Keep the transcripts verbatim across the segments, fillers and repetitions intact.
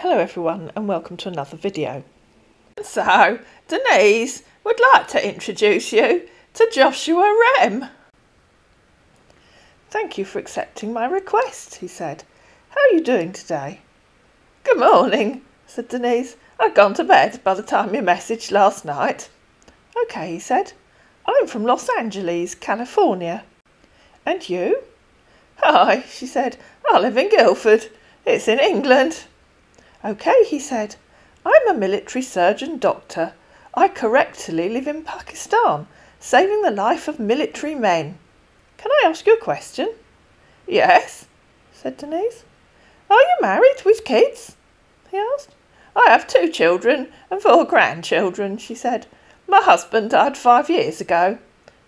Hello everyone and welcome to another video. So, Denise would like to introduce you to Joshua Rem. Thank you for accepting my request, he said. How are you doing today? Good morning, said Denise. I'd gone to bed by the time you messaged last night. Okay, he said. I'm from Los Angeles, California. And you? Hi, she said. I live in Guildford. It's in England. Okay, he said. I'm a military surgeon doctor. I correctly live in Pakistan, saving the life of military men. Can I ask you a question? Yes, said Denise. Are you married with kids? He asked. I have two children and four grandchildren, she said. My husband died five years ago.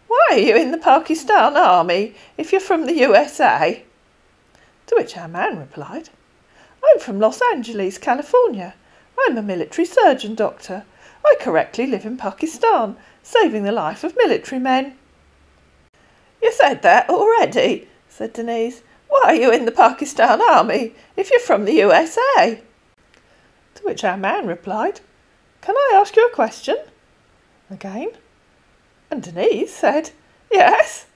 Why are you in the Pakistan army if you're from the U S A? To which our man replied, I'm from Los Angeles, California. I'm a military surgeon doctor. I correctly live in Pakistan, saving the life of military men. You said that already, said Denise. Why are you in the Pakistan army if you're from the U S A? To which our man replied, Can I ask you a question? Again. And Denise said, Yes.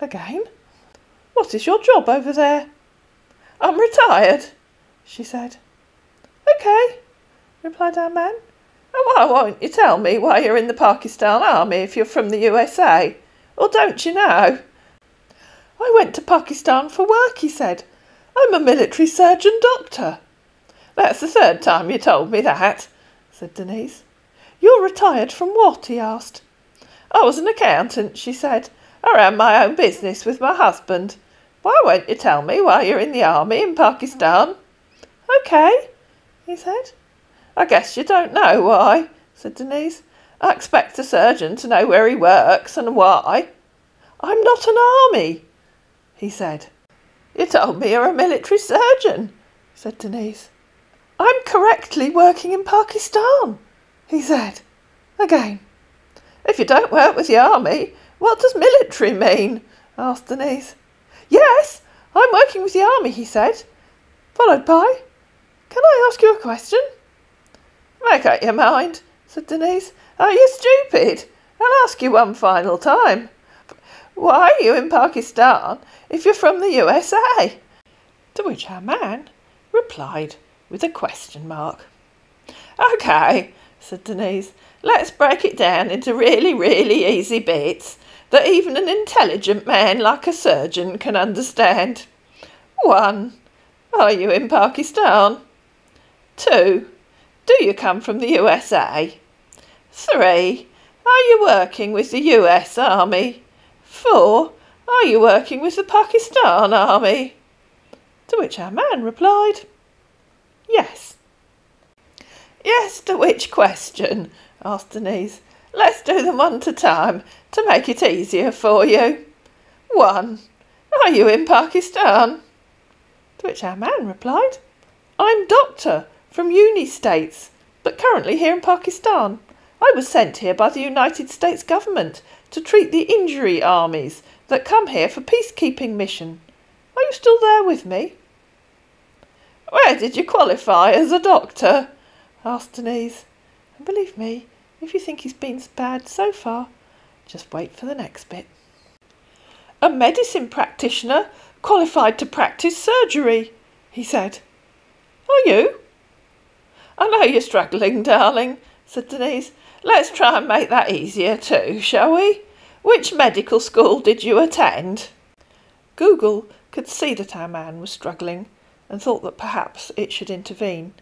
Again. What is your job over there? I'm retired, she said. Okay, replied our man. And why won't you tell me why you're in the Pakistan army if you're from the U S A? Or don't you know? I went to Pakistan for work, he said. I'm a military surgeon doctor. That's the third time you told me that, said Denise. You're retired from what? He asked. I was an accountant, she said. I ran my own business with my husband. Why won't you tell me why you're in the army in Pakistan? Okay, he said. I guess you don't know why, said Denise. I expect a surgeon to know where he works and why. I'm not an army, he said. You told me you're a military surgeon, said Denise. I'm correctly working in Pakistan, he said. Again. If you don't work with the army, what does military mean? Asked Denise. Yes, I'm working with the army, he said, followed by, Can I ask you a question? Make up your mind, said Denise. Are you stupid? I'll ask you one final time. Why are you in Pakistan if you're from the U S A? To which our man replied with a question mark. Okay, said Denise, let's break it down into really, really easy bits that even an intelligent man like a surgeon can understand. One. Are you in Pakistan? Two. Do you come from the U S A? Three. Are you working with the U S Army? Four. Are you working with the Pakistan Army? To which our man replied, Yes. Yes, to which question? Asked Denise. Let's do them one at a time to make it easier for you. One. Are you in Pakistan? To which our man replied, I'm doctor from uni states, but currently here in Pakistan. I was sent here by the United States government to treat the injury armies that come here for peacekeeping mission. Are you still there with me? Where did you qualify as a doctor? Asked Denise. And believe me, if you think he's been bad so far, just wait for the next bit. A medicine practitioner qualified to practice surgery, he said. Are you? I know you're struggling, darling, said Denise. Let's try and make that easier too, shall we? Which medical school did you attend? Google could see that our man was struggling and thought that perhaps it should intervene.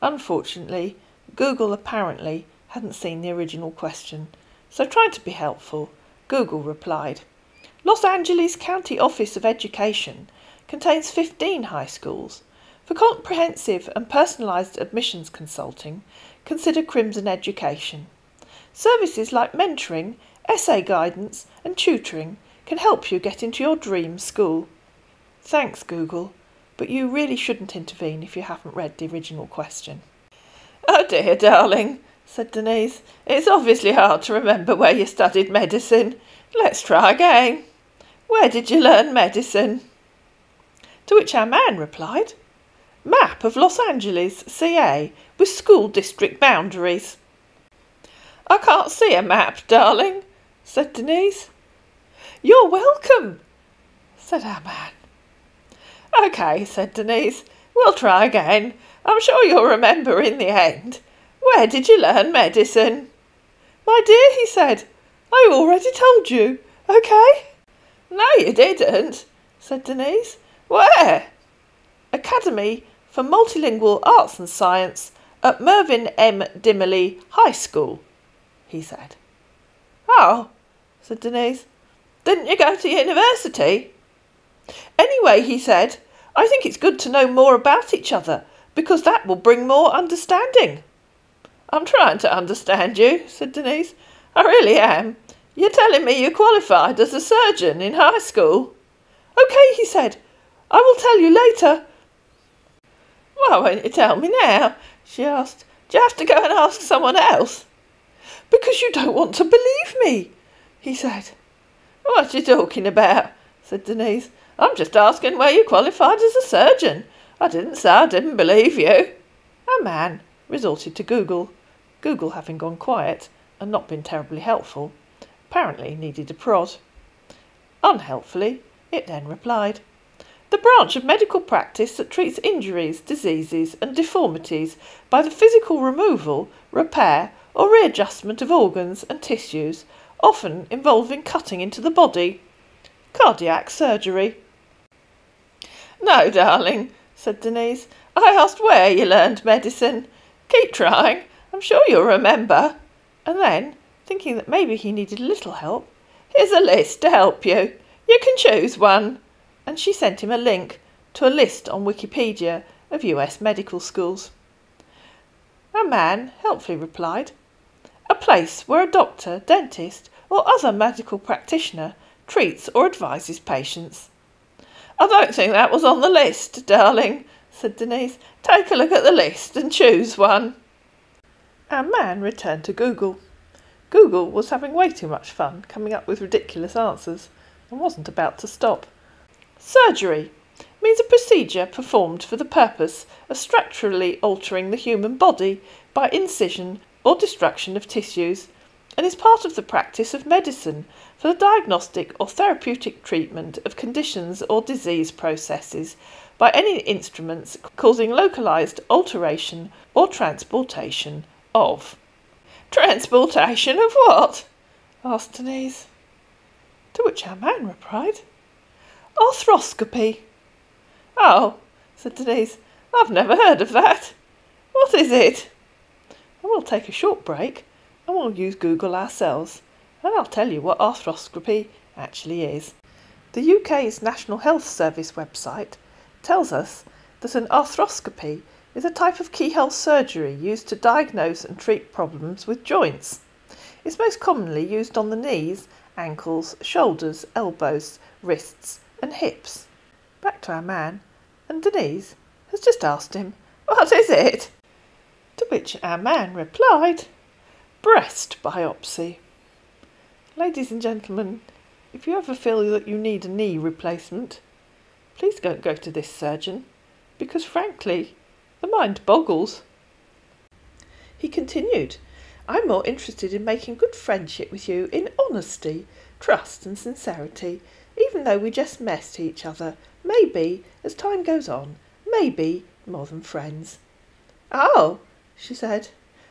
Unfortunately, Google apparently hadn't seen the original question, so trying to be helpful, Google replied, Los Angeles County Office of Education contains fifteen high schools. For comprehensive and personalised admissions consulting, consider Crimson Education. Services like mentoring, essay guidance and tutoring can help you get into your dream school. Thanks, Google, but you really shouldn't intervene if you haven't read the original question. Oh dear, darling, said Denise. It's obviously hard to remember where you studied medicine. Let's try again. Where did you learn medicine? To which our man replied, Map of Los Angeles, C A, with school district boundaries. "I can't see a map, darling," said Denise. "You're welcome," said our man. "OK," said Denise, "we'll try again. I'm sure you'll remember in the end. Where did you learn medicine?" "My dear," he said, "I already told you, OK?" "No, you didn't," said Denise. "Where?" "Academy for Multilingual Arts and Science at Mervyn M. Dimmerley High School," he said. "Oh," said Denise, "didn't you go to university?" "Anyway," he said, "I think it's good to know more about each other, because that will bring more understanding." "I'm trying to understand you," said Denise. "I really am. You're telling me you qualified as a surgeon in high school?" "OK," he said, "I will tell you later." "Why won't you tell me now?" she asked. "Do you have to go and ask someone else?" "Because you don't want to believe me," he said. "What are you talking about?" said Denise. "I'm just asking where you qualified as a surgeon. I didn't say I didn't believe you." Our man resorted to Google. Google, having gone quiet and not been terribly helpful, apparently needed a prod. Unhelpfully, it then replied, "The branch of medical practice that treats injuries, diseases and deformities by the physical removal, repair or readjustment of organs and tissues, often involving cutting into the body. Cardiac surgery." "No, darling," said Denise. "I asked where you learned medicine. Keep trying. I'm sure you'll remember." And then, thinking that maybe he needed a little help, "Here's a list to help you. You can choose one." And she sent him a link to a list on Wikipedia of U S medical schools. A man helpfully replied, "A place where a doctor, dentist or other medical practitioner treats or advises patients." "I don't think that was on the list, darling," said Denise. "Take a look at the list and choose one." Our man returned to Google. Google was having way too much fun coming up with ridiculous answers and wasn't about to stop. "Surgery means a procedure performed for the purpose of structurally altering the human body by incision or destruction of tissues, and is part of the practice of medicine for the diagnostic or therapeutic treatment of conditions or disease processes by any instruments causing localized alteration or transportation of." "Transportation of what?" asked Denise. To which our man replied, "Arthroscopy." "Oh," said Denise, "I've never heard of that. What is it?" And we'll take a short break and we'll use Google ourselves, and I'll tell you what arthroscopy actually is. The U K's National Health Service website tells us that an arthroscopy is a type of keyhole surgery used to diagnose and treat problems with joints. It's most commonly used on the knees, ankles, shoulders, elbows, wrists and hips. Back to our man, and Denise has just asked him, "What is it?" To which our man replied, "Breast biopsy." Ladies and gentlemen, if you ever feel that you need a knee replacement, please don't go to this surgeon, because frankly, the mind boggles. He continued, "I'm more interested in making good friendship with you in honesty, trust and sincerity, even though we just mess each other, maybe, as time goes on, maybe more than friends." "Oh," she said,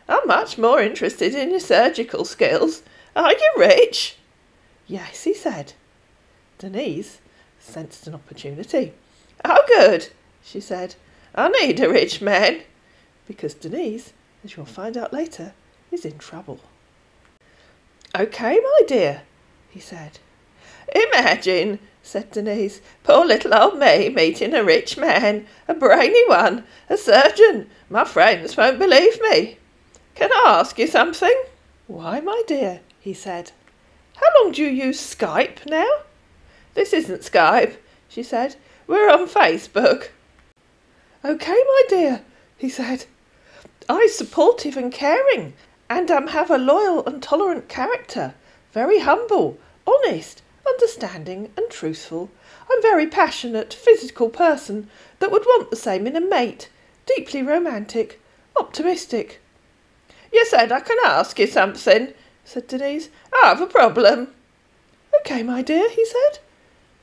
"I'm much more interested in your surgical skills. Are you rich?" "Yes," he said. Denise sensed an opportunity. "Oh, good," she said. "I need a rich man." Because Denise, as you'll find out later, is in trouble. "OK, my dear," he said. "Imagine," said Denise, "poor little old me meeting a rich man, a brainy one, a surgeon. My friends won't believe me. Can I ask you something?" "Why, my dear," he said. "How long do you use Skype now?" "This isn't Skype," she said. "We're on Facebook." "OK, my dear," he said. "I'm supportive and caring, and um, have a loyal and tolerant character, very humble, honest, understanding and truthful. I'm a very passionate, physical person that would want the same in a mate, deeply romantic, optimistic. You said I can ask you something, said Denise. I have a problem. Okay, my dear, he said.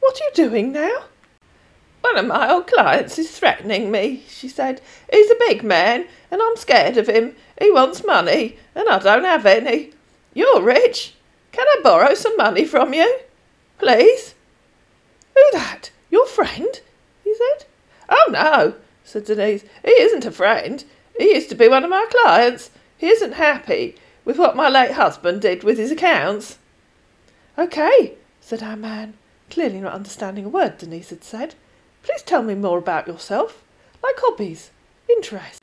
What are you doing now? One of my old clients is threatening me, she said. He's a big man, and I'm scared of him. He wants money, and I don't have any. You're rich. Can I borrow some money from you? Please? Who that? Your friend? He said. Oh, no, said Denise. He isn't a friend. He used to be one of my clients. He isn't happy with what my late husband did with his accounts. Okay, said our man, clearly not understanding a word Denise had said. Please tell me more about yourself, like hobbies, interests,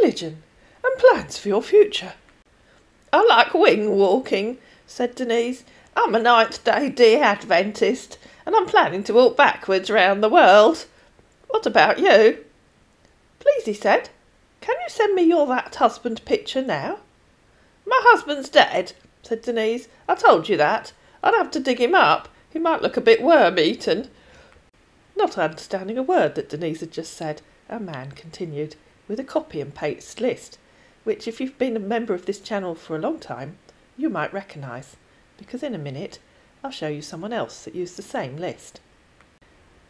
religion, and plans for your future. I like wing walking, said Denise. I'm a Ninth-day Dear Adventist, and I'm planning to walk backwards round the world. What about you? Please, he said, can you send me your that husband picture now? My husband's dead, said Denise. I told you that. I'd have to dig him up. He might look a bit worm-eaten. Not understanding a word that Denise had just said, our man continued, with a copy and paste list, which, if you've been a member of this channel for a long time, you might recognise, because in a minute I'll show you someone else that used the same list.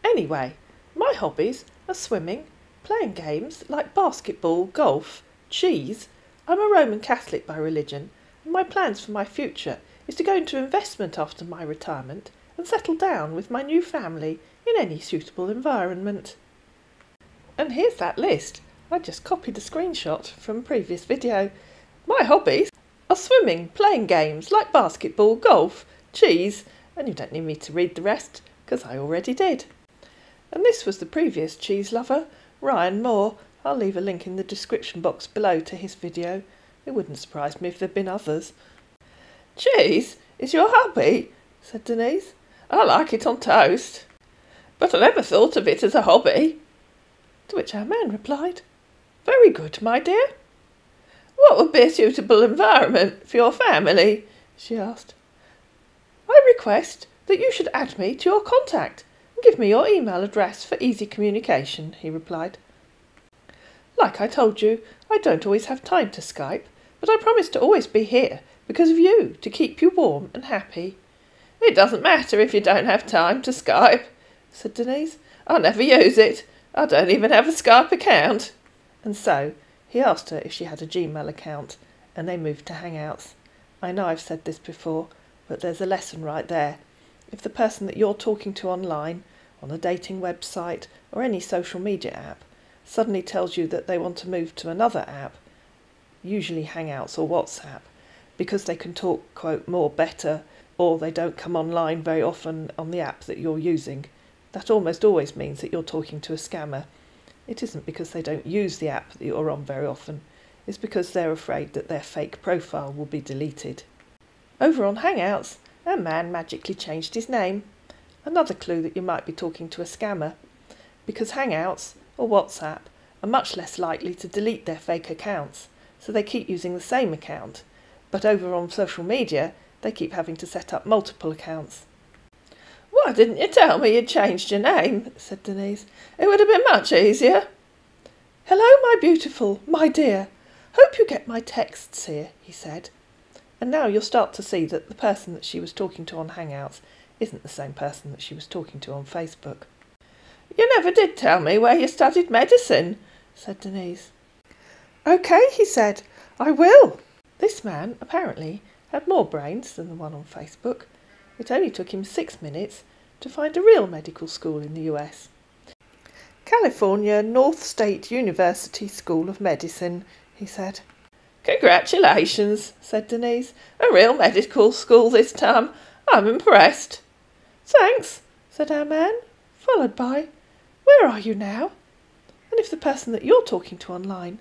Anyway, my hobbies are swimming, playing games like basketball, golf, cheese. I'm a Roman Catholic by religion, and my plans for my future is to go into investment after my retirement and settle down with my new family in any suitable environment. And here's that list. I just copied a screenshot from a previous video. My hobbies are swimming, playing games like basketball, golf, cheese, and you don't need me to read the rest because I already did. And this was the previous cheese lover, Ryan Moore. I'll leave a link in the description box below to his video. It wouldn't surprise me if there'd been others. Cheese is your hobby, said Denise. I like it on toast, but I never thought of it as a hobby. To which our man replied, very good, my dear. What would be a suitable environment for your family? She asked. I request that you should add me to your contact and give me your email address for easy communication, he replied. Like I told you, I don't always have time to Skype, but I promise to always be here because of you, to keep you warm and happy. It doesn't matter if you don't have time to Skype, said Denise. I never use it. I don't even have a Skype account. And so he asked her if she had a Gmail account, and they moved to Hangouts. I know I've said this before, but there's a lesson right there. If the person that you're talking to online, on a dating website or any social media app, suddenly tells you that they want to move to another app, usually Hangouts or WhatsApp, because they can talk, quote, more better, or they don't come online very often on the app that you're using, that almost always means that you're talking to a scammer. It isn't because they don't use the app that you're on very often. It's because they're afraid that their fake profile will be deleted. Over on Hangouts, a man magically changed his name. Another clue that you might be talking to a scammer, because Hangouts or WhatsApp are much less likely to delete their fake accounts, so they keep using the same account. But over on social media, they keep having to set up multiple accounts. Why didn't you tell me you'd changed your name? Said Denise. It would have been much easier. Hello, my beautiful, my dear. Hope you get my texts here, he said. And now you'll start to see that the person that she was talking to on Hangouts isn't the same person that she was talking to on Facebook. You never did tell me where you studied medicine, said Denise. Okay, he said, I will. This man, apparently, had more brains than the one on Facebook. It only took him six minutes to find a real medical school in the U S. California North State University School of Medicine, he said. Congratulations, said Denise. A real medical school this time. I'm impressed. Thanks, said our man, followed by, where are you now? And if the person that you're talking to online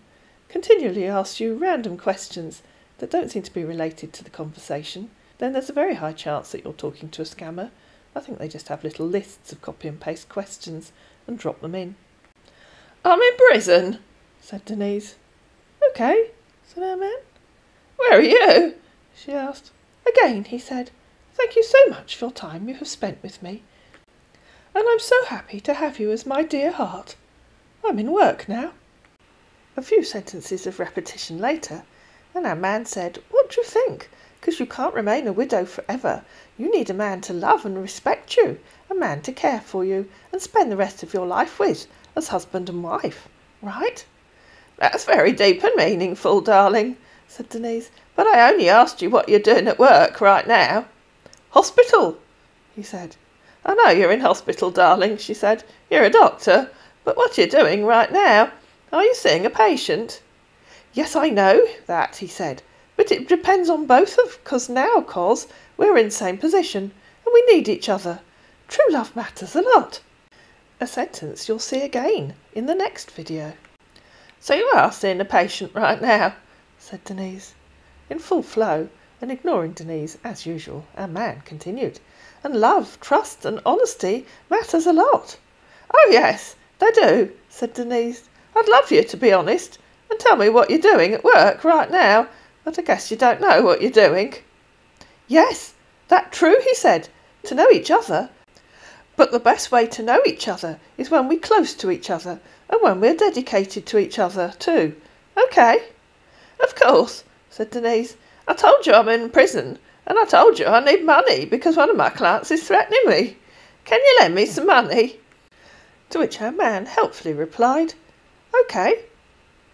continually asks you random questions that don't seem to be related to the conversation, then there's a very high chance that you're talking to a scammer. I think they just have little lists of copy and paste questions and drop them in. I'm in prison, said Denise. Okay, said our man. Where are you? She asked. Again, he said, thank you so much for your time you have spent with me. and I'm so happy to have you as my dear heart. I'm in work now." A few sentences of repetition later, and our man said, "What do you think? Because you can't remain a widow forever. You need a man to love and respect you, a man to care for you, and spend the rest of your life with, as husband and wife. Right?" "That's very deep and meaningful, darling," said Denise. "But I only asked you what you're doing at work right now." "Hospital," he said. "I know you're in hospital, darling," she said. "You're a doctor. But what you're doing right now, are you seeing a patient?" "Yes, I know that," he said. "But it depends on both of us now, cos we're in the same position, and we need each other. True love matters a lot." A sentence you'll see again in the next video. "So you are seeing a patient right now," said Denise. In full flow, and ignoring Denise as usual, our man continued, "And love, trust and honesty matters a lot." "Oh yes, they do," said Denise. "I'd love you to be honest, and tell me what you're doing at work right now. But I guess you don't know what you're doing." "Yes, that's true," he said, "to know each other. But the best way to know each other is when we're close to each other, and when we're dedicated to each other too. Okay." "Of course," said Denise. "I told you I'm in prison, and I told you I need money because one of my clients is threatening me. Can you lend me some money?" To which our man helpfully replied, "Okay,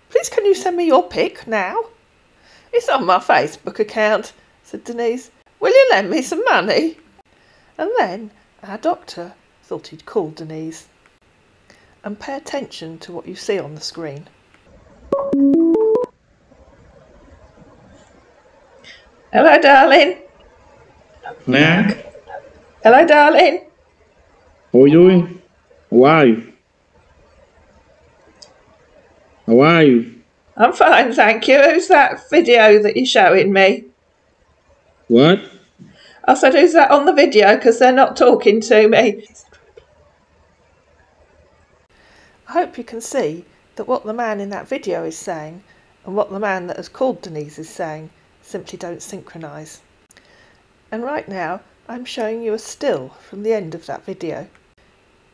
please can you send me your pic now?" "It's on my Facebook account," said Denise. "Will you lend me some money?" And then our doctor thought he'd call Denise. And pay attention to what you see on the screen. "Hello, darling." "Nah." "Hello, darling." "Oi, oi. How are you? How are you?" "I'm fine, thank you. Who's that video that you're showing me?" "What?" I said, "Who's that on the video? Because they're not talking to me." I hope you can see that what the man in that video is saying and what the man that has called Denise is saying simply don't synchronise. And right now I'm showing you a still from the end of that video.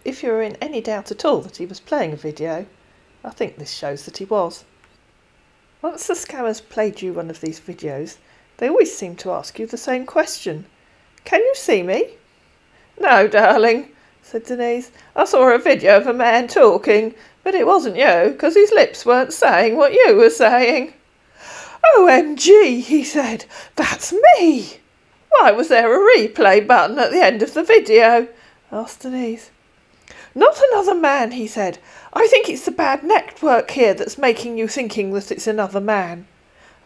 If you were in any doubt at all that he was playing a video, I think this shows that he was. Once the scammers played you one of these videos, they always seem to ask you the same question. "Can you see me?" "No, darling," said Denise. "I saw a video of a man talking, but it wasn't you, because his lips weren't saying what you were saying." "O M G, he said, "that's me!" "Why was there a replay button at the end of the video?" asked Denise. "Not another man," he said. "I think it's the bad network here that's making you thinking that it's another man."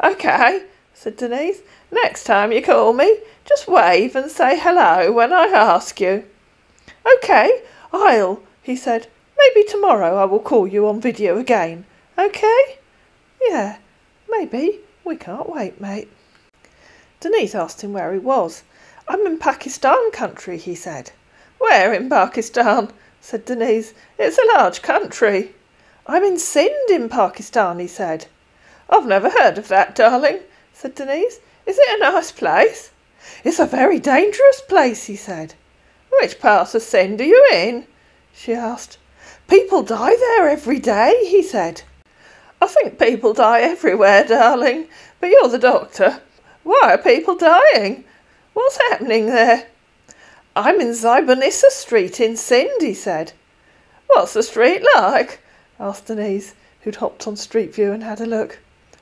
"Okay," said Denise. "Next time you call me, just wave and say hello when I ask you." "Okay, I'll," he said. "Maybe tomorrow I will call you on video again. Okay?" "Yeah, maybe. We can't wait, mate." Denise asked him where he was. "I'm in Pakistan country," he said. "Where in Pakistan?" said Denise. "It's a large country." "I'm in Sindh in Pakistan," he said. "I've never heard of that, darling," said Denise. "Is it a nice place?" "It's a very dangerous place," he said. "Which part of Sindh are you in?" she asked. "People die there every day," he said. "I think people die everywhere, darling, but you're the doctor. Why are people dying? What's happening there?" "I'm in Zybanissa Street in Sindh," he said. "What's the street like?" asked Denise, who'd hopped on Street View and had a look.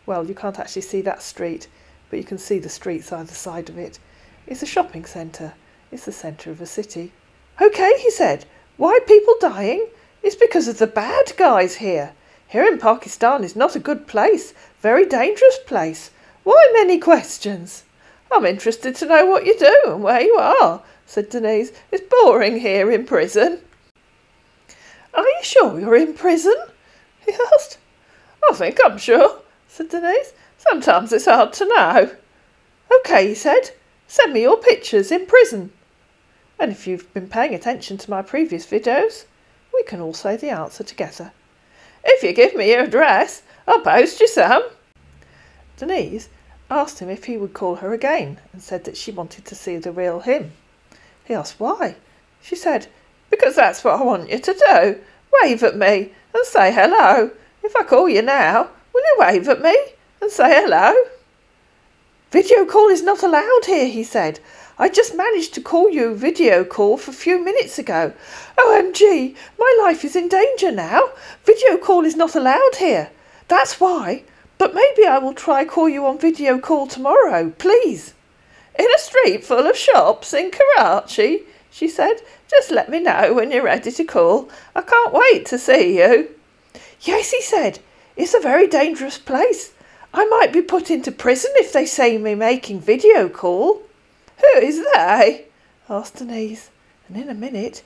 Well, you can't actually see that street, but you can see the streets either side of it. It's a shopping centre. It's the centre of a city. "Okay," he said. "Why people dying? It's because of the bad guys here. Here in Pakistan is not a good place, very dangerous place. Why many questions?" "I'm interested to know what you do and where you are," said Denise. "It's boring here in prison." "Are you sure you're in prison?" he asked. "I think I'm sure," said Denise. "Sometimes it's hard to know." "Okay," he said. "Send me your pictures in prison." And if you've been paying attention to my previous videos, we can all say the answer together. "If you give me your address, I'll post you some." Denise asked him if he would call her again and said that she wanted to see the real him. He asked why. She said, because that's what I want you to do. Wave at me and say hello. If I call you now, will you wave at me and say hello? Video call is not allowed here, he said. I just managed to call you video call for a few minutes ago. O M G, my life is in danger now. Video call is not allowed here. That's why. But maybe I will try call you on video call tomorrow, please. In a street full of shops in Karachi, she said. Just let me know when you're ready to call. I can't wait to see you. Yes, he said. It's a very dangerous place. I might be put into prison if they see me making video call. Who is they? Asked Denise, and in a minute,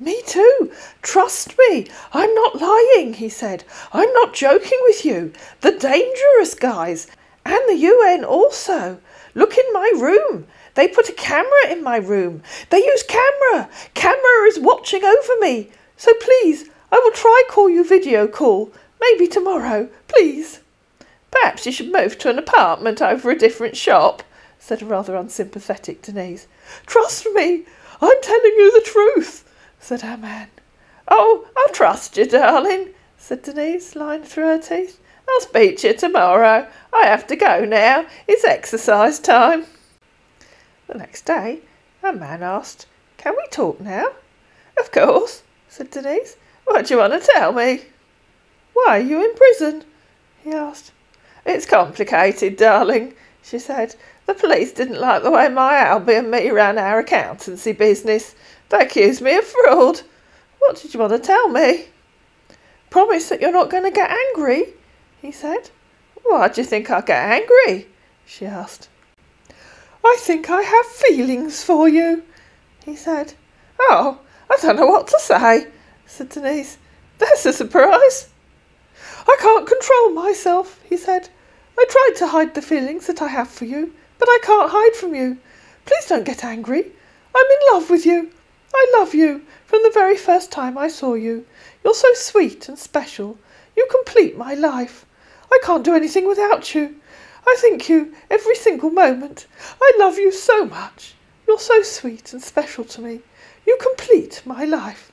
me too. Trust me, I'm not lying, he said. I'm not joking with you. The dangerous guys, and the U N also. Look in my room. They put a camera in my room. They use camera. Camera is watching over me. So please, I will try call you video call. Maybe tomorrow, please. Perhaps you should move to an apartment over a different shop, said a rather unsympathetic Denise. Trust me, I'm telling you the truth, said our man. Oh, I'll trust you, darling, said Denise, lying through her teeth. I'll speak to you tomorrow. I have to go now. It's exercise time. The next day, our man asked, can we talk now? Of course, said Denise. What do you want to tell me? Why are you in prison? He asked. It's complicated, darling, she said. The police didn't like the way my Albie and me ran our accountancy business. They accused me of fraud. What did you want to tell me? Promise that you're not going to get angry, he said. Why do you think I get angry? She asked. I think I have feelings for you, he said. Oh, I don't know what to say, said Denise. That's a surprise. I can't control myself, he said. I tried to hide the feelings that I have for you, but I can't hide from you. Please don't get angry. I'm in love with you. I love you from the very first time I saw you. You're so sweet and special. You complete my life. I can't do anything without you. I think you every single moment. I love you so much. You're so sweet and special to me. You complete my life.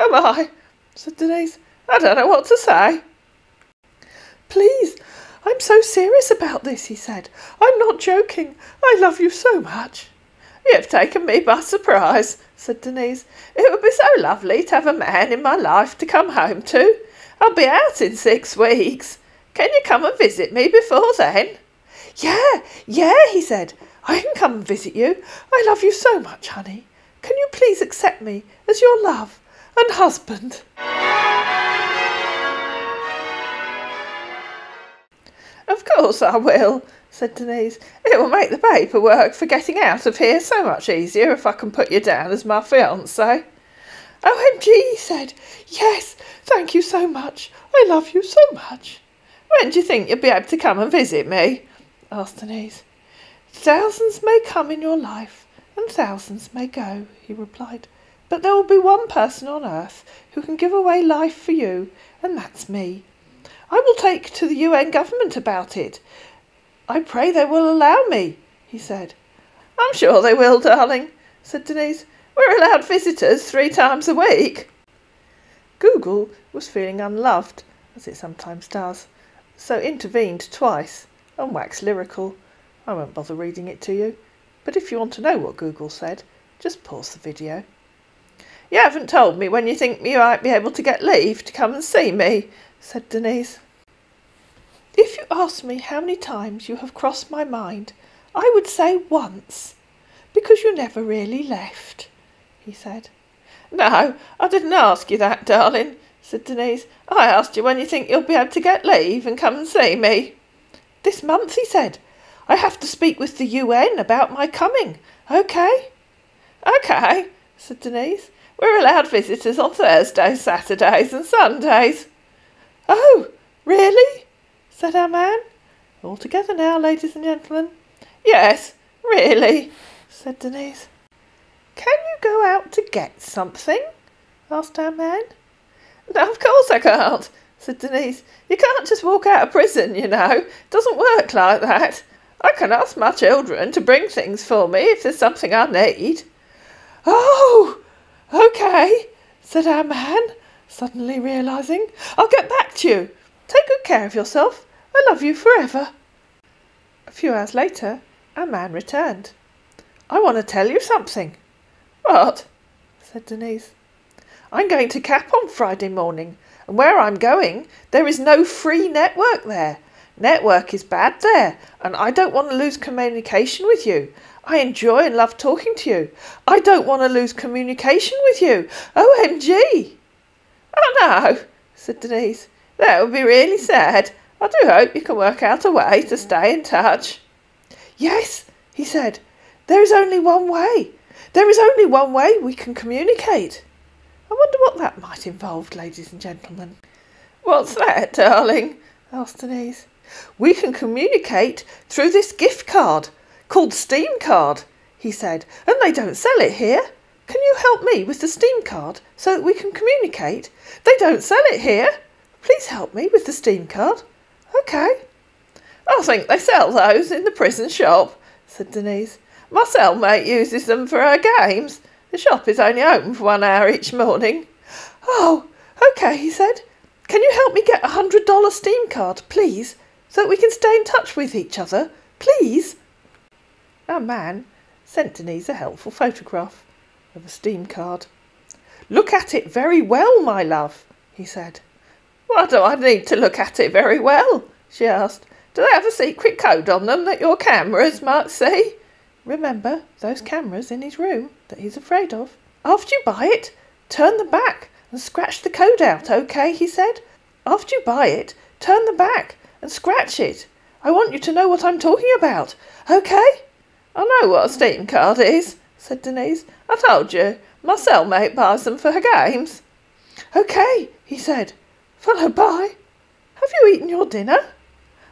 Am I? Said Denise. I don't know what to say. Please, I'm so serious about this, he said. I'm not joking. I love you so much. You've taken me by surprise, said Denise. It would be so lovely to have a man in my life to come home to. I'll be out in six weeks. Can you come and visit me before then? Yeah, yeah, he said. I can come and visit you. I love you so much, honey. Can you please accept me as your love and husband? Of course I will, said Denise. It will make the paperwork for getting out of here so much easier if I can put you down as my fiancé. O M G, he said. Yes, thank you so much. I love you so much. When do you think you'll be able to come and visit me? Asked Denise. Thousands may come in your life and thousands may go, he replied. But there will be one person on earth who can give away life for you, and that's me. I will take to the U N government about it. I pray they will allow me, he said. I'm sure they will, darling, said Denise. We're allowed visitors three times a week. Google was feeling unloved, as it sometimes does, so intervened twice and waxed lyrical. I won't bother reading it to you, but if you want to know what Google said, just pause the video. You haven't told me when you think you might be able to get leave to come and see me, said Denise. If you asked me how many times you have crossed my mind, I would say once, because you never really left, he said. No, I didn't ask you that, darling, said Denise. I asked you when you think you'll be able to get leave and come and see me. This month, he said. I have to speak with the U N about my coming, okay? Okay, said Denise. We're allowed visitors on Thursdays, Saturdays and Sundays. Oh, really? Said our man. All together now, ladies and gentlemen. Yes, really, said Denise. Can you go out to get something? Asked our man. No, of course I can't, said Denise. You can't just walk out of prison, you know. It doesn't work like that. I can ask my children to bring things for me if there's something I need. Oh! "'Okay,' said our man, suddenly realising. "'I'll get back to you. Take good care of yourself. I love you forever.' A few hours later, our man returned. "'I want to tell you something.' "'What?' said Denise. "'I'm going to Cap on Friday morning, and where I'm going, there is no free network there. Network is bad there, and I don't want to lose communication with you. I enjoy and love talking to you. I don't want to lose communication with you. O M G! "'Oh, no,' said Denise. "'That would be really sad. I do hope you can work out a way to stay in touch.' "'Yes,' he said. "'There is only one way. There is only one way we can communicate.' I wonder what that might involve, ladies and gentlemen. "'What's that, darling?' asked Denise. "'We can communicate through this gift card, called Steam Card,' he said, "'and they don't sell it here. Can you help me with the Steam Card so that we can communicate? They don't sell it here. Please help me with the Steam Card. Okay.' "'I think they sell those in the prison shop,' said Denise. "'My cellmate uses them for her games. The shop is only open for one hour each morning.' "'Oh, okay,' he said. "'Can you help me get a hundred dollar Steam Card, please, so that we can stay in touch with each other, please?' Our man sent Denise a helpful photograph of a Steam Card. "'Look at it very well, my love,' he said. "'Why do I need to look at it very well?' she asked. "'Do they have a secret code on them that your cameras might see? Remember those cameras in his room that he's afraid of. "'After you buy it, turn them back.' "'and scratch the code out, OK?' he said. "'After you buy it, turn them back and scratch it. "'I want you to know what I'm talking about, OK?' "'I know what a Steam Card is,' said Denise. "'I told you, my cellmate buys them for her games.' "'OK,' he said, followed by, "'Have you eaten your dinner?'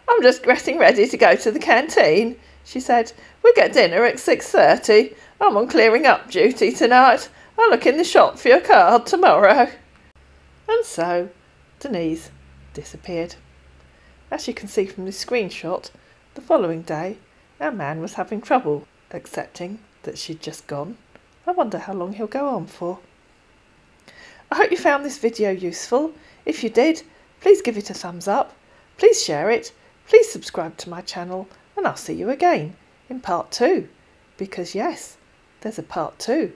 "'I'm just getting ready to go to the canteen,' she said. "'We'll get dinner at six thirty. "'I'm on clearing-up duty tonight.' I'll look in the shop for your card tomorrow.' And so Denise disappeared. As you can see from this screenshot, the following day our man was having trouble accepting that she'd just gone. I wonder how long he'll go on for. I hope you found this video useful. If you did, please give it a thumbs up, please share it, please subscribe to my channel, and I'll see you again in part two. Because yes, there's a part two.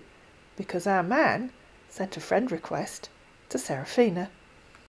Because our man sent a friend request to Seraphina.